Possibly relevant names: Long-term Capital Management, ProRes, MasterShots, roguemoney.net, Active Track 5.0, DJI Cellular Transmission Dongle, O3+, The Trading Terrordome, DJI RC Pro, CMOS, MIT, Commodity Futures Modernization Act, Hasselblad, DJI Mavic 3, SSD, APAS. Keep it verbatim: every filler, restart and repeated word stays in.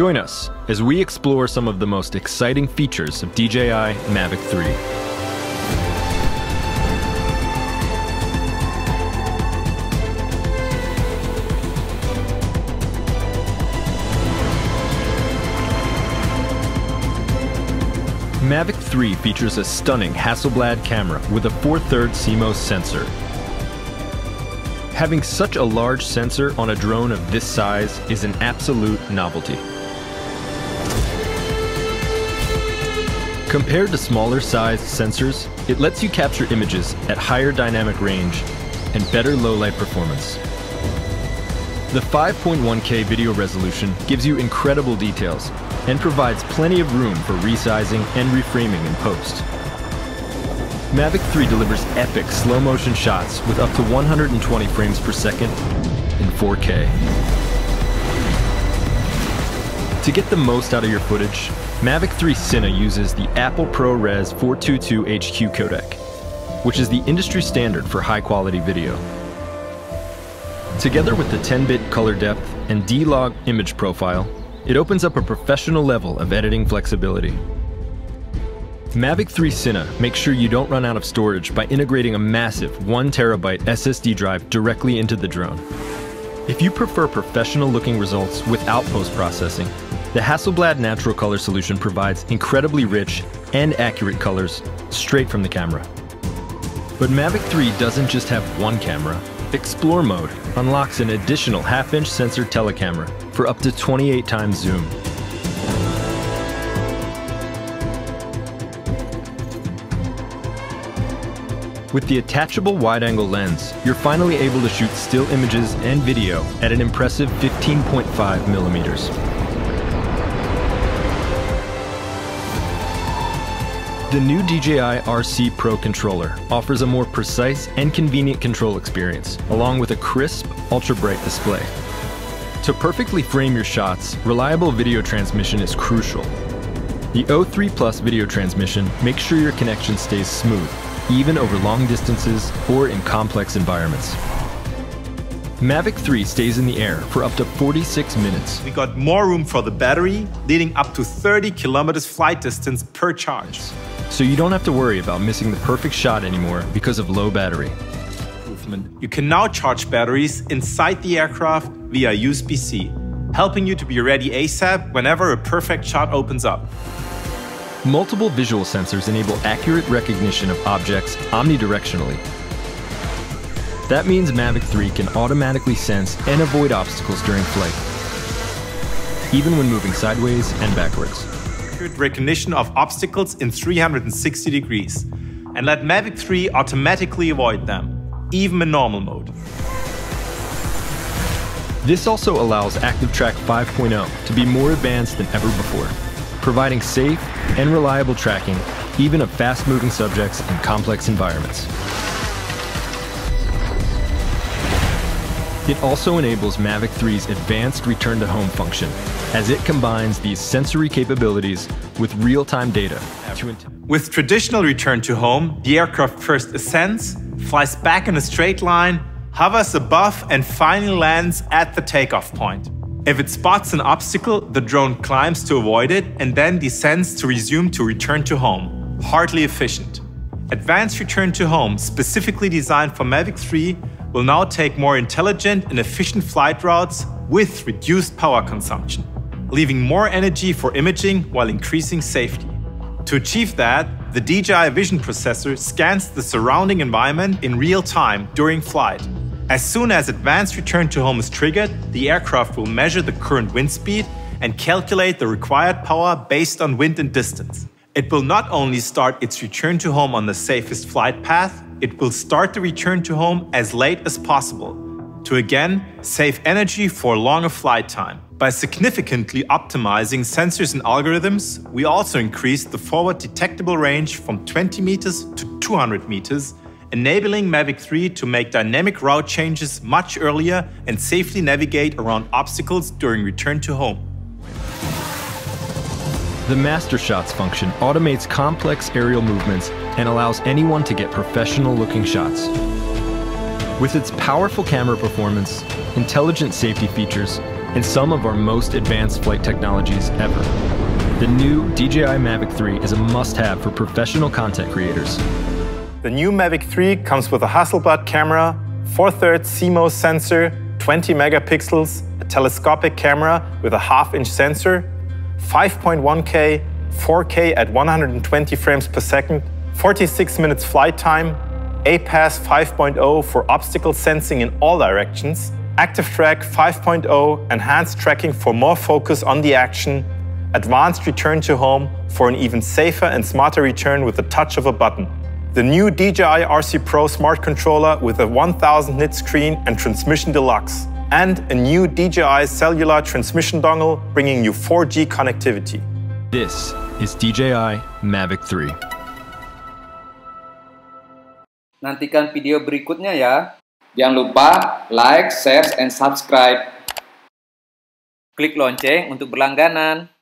Join us as we explore some of the most exciting features of D J I Mavic three. Mavic three features a stunning Hasselblad camera with a four thirds C M O S sensor. Having such a large sensor on a drone of this size is an absolute novelty. Compared to smaller sized sensors, it lets you capture images at higher dynamic range and better low-light performance. The five point one K video resolution gives you incredible details and provides plenty of room for resizing and reframing in post. Mavic three delivers epic slow-motion shots with up to one hundred twenty frames per second in four K. To get the most out of your footage, Mavic three Cine uses the Apple ProRes four twenty-two H Q codec, which is the industry standard for high-quality video. Together with the ten bit color depth and D log image profile, it opens up a professional level of editing flexibility. Mavic three Cine makes sure you don't run out of storage by integrating a massive one terabyte S S D drive directly into the drone. If you prefer professional-looking results without post-processing, the Hasselblad Natural Color solution provides incredibly rich and accurate colors straight from the camera. But Mavic three doesn't just have one camera. Explore mode unlocks an additional half inch sensor telecamera for up to twenty-eight times zoom. With the attachable wide-angle lens, you're finally able to shoot still images and video at an impressive fifteen point five millimeters. The new D J I R C Pro controller offers a more precise and convenient control experience, along with a crisp, ultra-bright display. To perfectly frame your shots, reliable video transmission is crucial. The O three plus video transmission makes sure your connection stays smooth, even over long distances or in complex environments. Mavic three stays in the air for up to forty-six minutes. We got more room for the battery, leading up to thirty kilometers flight distance per charge. So you don't have to worry about missing the perfect shot anymore because of low battery. You can now charge batteries inside the aircraft via U S B C, helping you to be ready ASAP whenever a perfect shot opens up. Multiple visual sensors enable accurate recognition of objects omnidirectionally. That means Mavic three can automatically sense and avoid obstacles during flight, even when moving sideways and backwards. Recognition of obstacles in three hundred sixty degrees and let Mavic three automatically avoid them, even in normal mode. This also allows Active Track five point oh to be more advanced than ever before, providing safe and reliable tracking even of fast-moving subjects in complex environments. It also enables Mavic three's advanced return-to-home function, as it combines these sensory capabilities with real-time data. With traditional return-to-home, the aircraft first ascends, flies back in a straight line, hovers above, and finally lands at the takeoff point. If it spots an obstacle, the drone climbs to avoid it and then descends to resume to return-to-home. Hardly efficient. Advanced return-to-home, specifically designed for Mavic three, will now take more intelligent and efficient flight routes with reduced power consumption, leaving more energy for imaging while increasing safety. To achieve that, the D J I Vision processor scans the surrounding environment in real time during flight. As soon as advanced return to home is triggered, the aircraft will measure the current wind speed and calculate the required power based on wind and distance. It will not only start its return to home on the safest flight path, it will start the return to home as late as possible to again save energy for longer flight time. By significantly optimizing sensors and algorithms, we also increased the forward detectable range from twenty meters to two hundred meters, enabling Mavic three to make dynamic route changes much earlier and safely navigate around obstacles during return to home. The MasterShots function automates complex aerial movements and allows anyone to get professional-looking shots. With its powerful camera performance, intelligent safety features, and some of our most advanced flight technologies ever. The new D J I Mavic three is a must-have for professional content creators. The new Mavic three comes with a Hasselblad camera, four thirds C M O S sensor, twenty megapixels, a telescopic camera with a half inch sensor, five point one K, four K at one hundred twenty frames per second, forty-six minutes flight time, A PAS five point oh for obstacle sensing in all directions, Active Track five point oh enhanced tracking for more focus on the action, advanced return to home for an even safer and smarter return with the touch of a button. The new D J I R C Pro smart controller with a one thousand nit screen and transmission deluxe, and a new D J I Cellular Transmission Dongle bringing you four G connectivity. This is D J I Mavic three. Nantikan video berikutnya ya. Jangan lupa like, share, and subscribe. Klik lonceng untuk berlangganan.